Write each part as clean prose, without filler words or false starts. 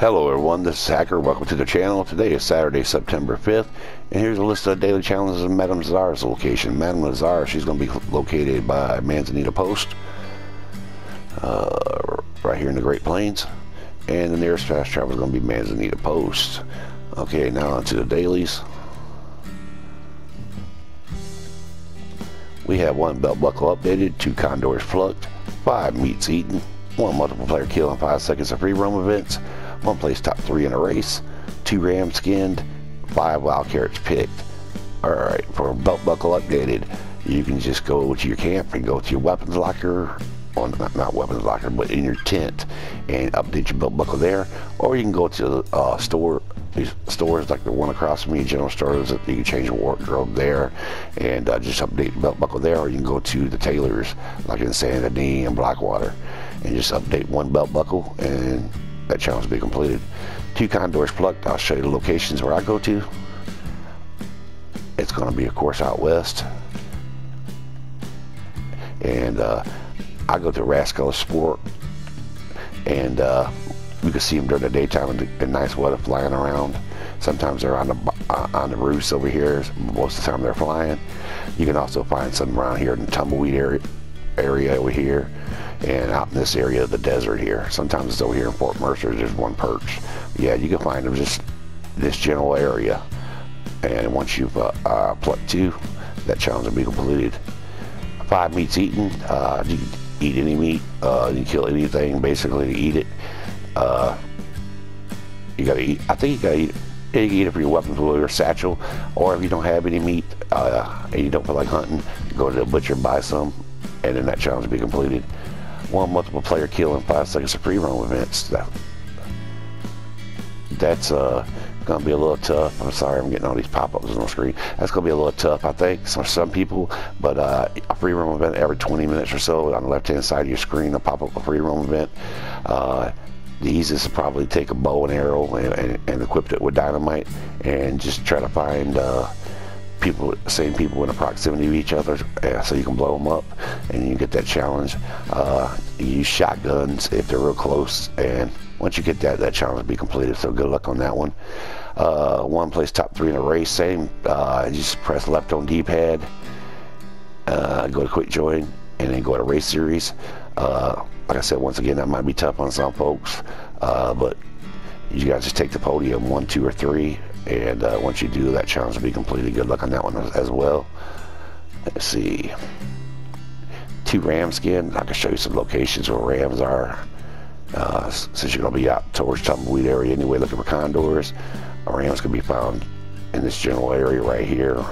Hello everyone, this is Hacker. Welcome to the channel. Today is Saturday, September 5th, and here's a list of daily challenges of Madam Nazar's location. Madam Nazar, she's going to be located by Manzanita Post, right here in the Great Plains, and the nearest fast travel is going to be Manzanita Post. Okay, now on to the dailies. We have 1 belt buckle updated, 2 condors plucked, 5 meats eaten, 1 multiple player kill in 5 seconds of free roam events, 1 place top 3 in a race, 2 rams skinned, 5 wild carrots picked. Alright, for belt buckle updated, you can just go to your camp and go to your weapons locker, or not weapons locker, but in your tent, and update your belt buckle there. Or you can go to the stores like the one across from me, general stores, you can change your wardrobe there and just update your belt buckle there. Or you can go to the tailors like in Sandy and Blackwater and just update 1 belt buckle, and that challenge will be completed. 2 condors plucked. I'll show you the locations where I go to. It's going to be, of course, out west, and I go to Rascal Sport, and you can see them during the daytime in nice weather flying around. Sometimes they're on the roofs over here. Most of the time they're flying. You can also find some around here in the Tumbleweed area over here, and out in this area of the desert here. Sometimes it's over here in Fort Mercer. There's one perch. Yeah, you can find them just this general area. And once you've plucked 2, that challenge will be completed. 5 meats eaten. You can eat any meat. You kill anything basically to eat it. You gotta eat. I think you gotta eat. You can eat it for your weapons or your satchel, or if you don't have any meat and you don't feel like hunting, go to the butcher and buy some, and then that challenge will be completed. 1 multiple player kill in 5 seconds of free roam events. That's gonna be a little tough. I'm sorry, I'm getting all these pop-ups on the screen. That's gonna be a little tough, I think, for some people, but a free roam event every 20 minutes or so on the left-hand side of your screen will pop up a free roam event. The easiest is probably take a bow and arrow and equip it with dynamite and just try to find same people in the proximity of each other, so you can blow them up and you get that challenge. Use shotguns if they're real close, and once you get that challenge will be completed, so good luck on that one. 1 place top 3 in a race, same. Just press left on D-pad, go to quick join, and then go to race series. Like I said, once again, that might be tough on some folks, but you guys just take the podium 1, 2, or 3, and once you do, that challenge will be completed. Good luck on that one as well. Let's see. 2 ram skin. I can show you some locations where rams are, since you're going to be out towards Tumbleweed area anyway looking for condors. Rams can be found in this general area right here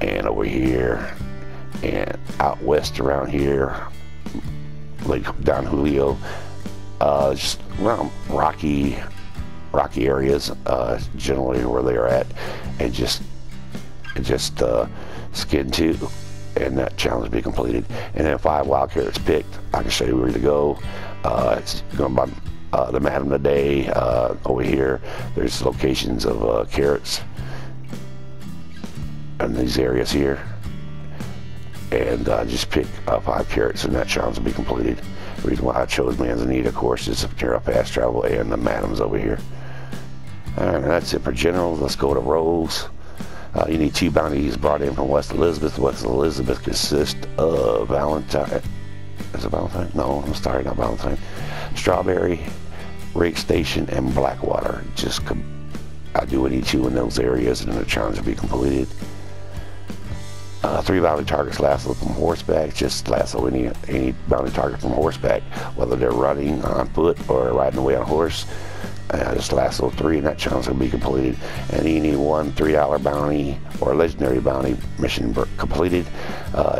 and over here and out west around here, Lake Don Julio, just around rocky areas, generally where they are at, and just skin 2, and that challenge will be completed. And then 5 wild carrots picked. I can show you where to go. It's going by the Madam today. Over here, there's locations of carrots in these areas here, and just pick 5 carrots, and that challenge will be completed. The reason why I chose Manzanita, of course, is to fast travel and the Madams over here. Alright, that's it for general. Let's go to Rhodes. You need 2 bounties brought in from West Elizabeth. West Elizabeth consists of Valentine. Is it Valentine? No, I'm sorry, not Valentine. Strawberry, Rake Station, and Blackwater. I do any 2 in those areas, and then the challenge will be completed. 3 bounty targets lassoed from horseback. Just lasso any bounty target from horseback, whether they're running on foot or riding away on a horse. Just lasso 3, and that challenge will be completed. And any one $3 bounty or legendary bounty mission completed.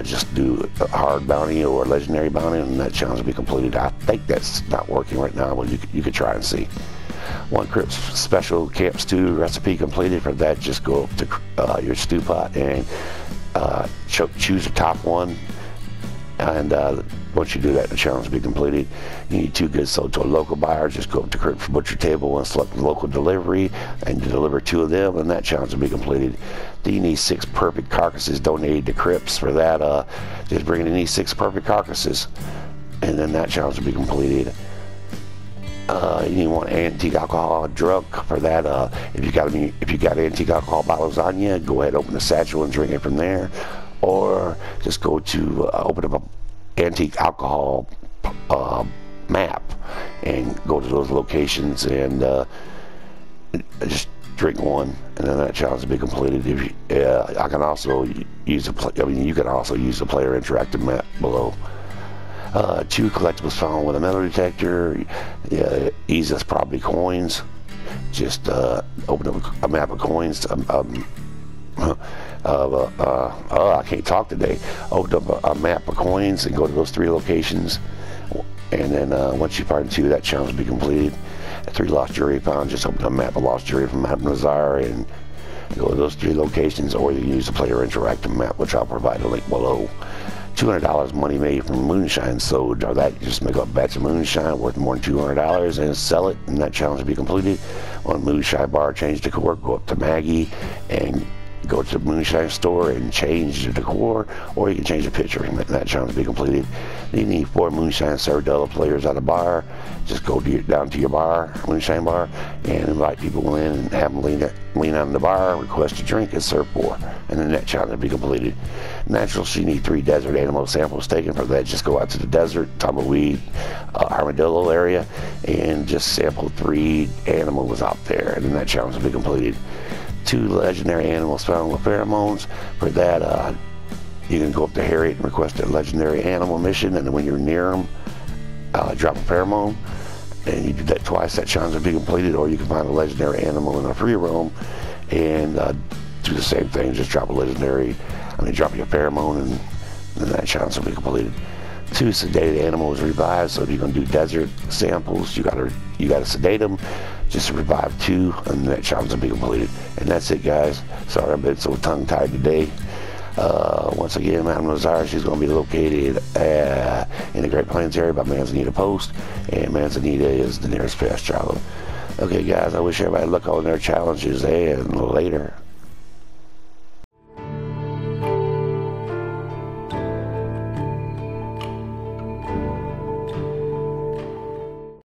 Just do a hard bounty or legendary bounty, and that challenge will be completed. I think that's not working right now, but you could try and see. 1 Cripps special camps 2 recipe completed. For that, just go up to your stew pot and choose the top 1, and once you do that, the challenge will be completed. You need 2 goods sold to a local buyer. Just go up to Cripps Butcher Table and select local delivery, and you deliver 2 of them, and that challenge will be completed. Then you need 6 perfect carcasses donated to Cripps. For that, just bring in these 6 perfect carcasses, and then that challenge will be completed. anyone antique alcohol drunk for that. If you got antique alcohol bottles on you, go ahead, open the satchel and drink it from there, or just go to open up a antique alcohol map and go to those locations and just drink one, and then that challenge will be completed. If you, I can also use you can also use the player interactive map below. 2 collectibles found with a metal detector. Ease is probably coins. Just open up a map of coins. I can't talk today. Open up a map of coins and go to those 3 locations. And then once you find 2, that challenge will be completed. 3 lost jewelry found. Just open up a map of lost jewelry from Madam Nazar and go to those 3 locations, or you can use the player interactive map, which I'll provide a link below. $200 money made from moonshine sold, or that you just make a batch of moonshine worth more than $200 and sell it, and that challenge will be completed. On moonshine bar, change the decor, go up to Maggie and go to the moonshine store and change the decor, or you can change the picture and that challenge will be completed. Then you need 4 moonshine served to other players at a bar. Just go down to your bar, moonshine bar, and invite people in and have them lean on the bar, request a drink, and serve 4, and then that challenge will be completed. Naturally, you need 3 desert animal samples taken. For that, just go out to the desert, Tumbleweed, Armadillo area, and just sample 3 animals out there, and then that challenge will be completed. 2 legendary animals found with pheromones. For that, you can go up to Harriet and request a legendary animal mission, and then when you're near them, drop a pheromone, and you do that twice, that challenge will be completed. Or you can find a legendary animal in a free roam and do the same thing, just drop your pheromone, and then that challenge will be completed. 2 sedated animals revived. So if you're gonna do desert samples, you gotta sedate them. Just revive 2, and that challenge will be completed. And that's it, guys. Sorry I've been so tongue-tied today. Once again, Madam Nazar, she's going to be located in the Great Plains area by Manzanita Post, and Manzanita is the nearest fast travel. Okay, guys, I wish everybody luck on their challenges, and later.